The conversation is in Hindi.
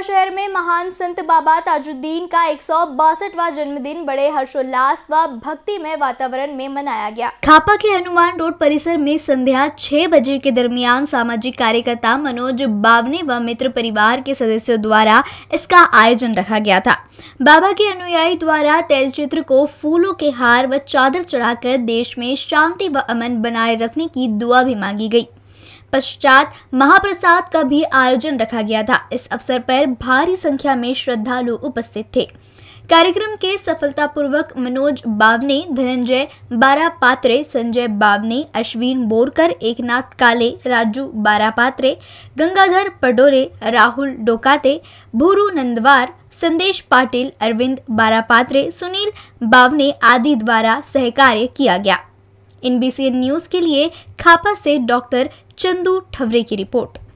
खापा शहर में महान संत बाबा ताजुद्दीन का 162वां जन्मदिन बड़े हर्षोल्लास व भक्तिमय वातावरण में मनाया गया। खापा के हनुमान रोड परिसर में संध्या 6 बजे के दरमियान सामाजिक कार्यकर्ता मनोज बावने व मित्र परिवार के सदस्यों द्वारा इसका आयोजन रखा गया था। बाबा के अनुयायी द्वारा तैल चित्र को फूलों के हार व चादर चढ़ाकर देश में शांति व अमन बनाए रखने की दुआ भी मांगी गई। पश्चात महाप्रसाद का भी आयोजन रखा गया था। इस अवसर पर भारी संख्या में श्रद्धालु उपस्थित थे। कार्यक्रम के सफलतापूर्वक मनोज बावने, धनंजय बारापात्रे, संजय बावने, अश्विन बोरकर, एकनाथ काले, राजू बारापात्रे, गंगाधर पडोरे, राहुल डोकाते, भूरू नंदवार, संदेश पाटिल, अरविंद बारापात्रे, सुनील बावने आदि द्वारा सहकार्य किया गया। INBCN न्यूज़ के लिए खापा से डॉक्टर चंदू ठवरे की रिपोर्ट।